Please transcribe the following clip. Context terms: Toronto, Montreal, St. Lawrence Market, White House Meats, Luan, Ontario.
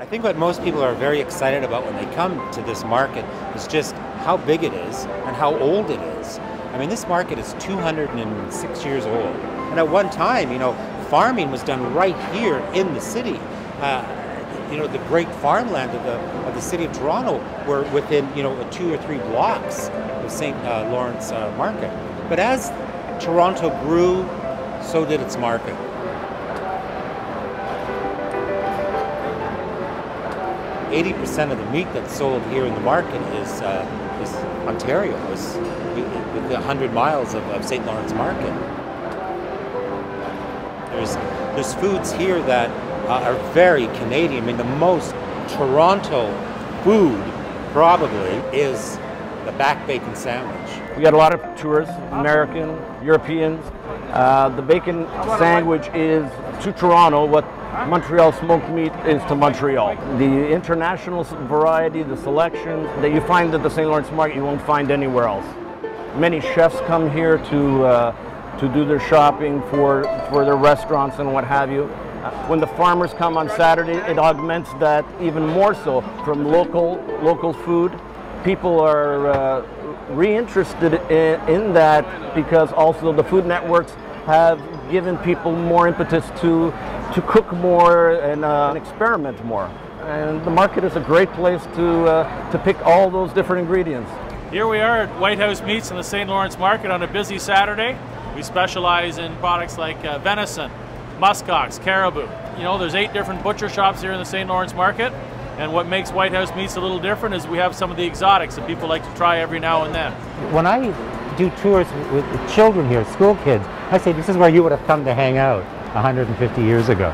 I think what most people are very excited about when they come to this market is just how big it is and how old it is. I mean, this market is 206 years old. And at one time, you know, farming was done right here in the city. You know, the great farmland of the city of Toronto were within, you know, 2 or 3 blocks of St. Lawrence Market. But as Toronto grew, so did its market.80% of the meat that's sold here in the market is Ontario, is with 100 miles of St. Lawrence Market. There's foods here that are very Canadian. I mean, the most Toronto food probably is the back bacon sandwich. We got a lot of tourists, American, Europeans. The bacon sandwich is to Toronto what Montreal smoked meat is to Montreal. The international variety, the selection that you find at the St. Lawrence Market, you won't find anywhere else. Many chefs come here to do their shopping for their restaurants and what have you. When the farmers come on Saturday, it augments that even more so from local food. People are reinterested in that because also the food networks have given people more impetus to cook more and experiment more. And the market is a great place to pick all those different ingredients. Here we are at White House Meats in the St. Lawrence Market on a busy Saturday. We specialize in products like venison, muskox, caribou. You know, there's 8 different butcher shops here in the St. Lawrence Market, and what makes White House Meats a little different is we have some of the exotics that people like to try every now and then. When I do tours with children here, school kids, I say this is where you would have come to hang out 150 years ago.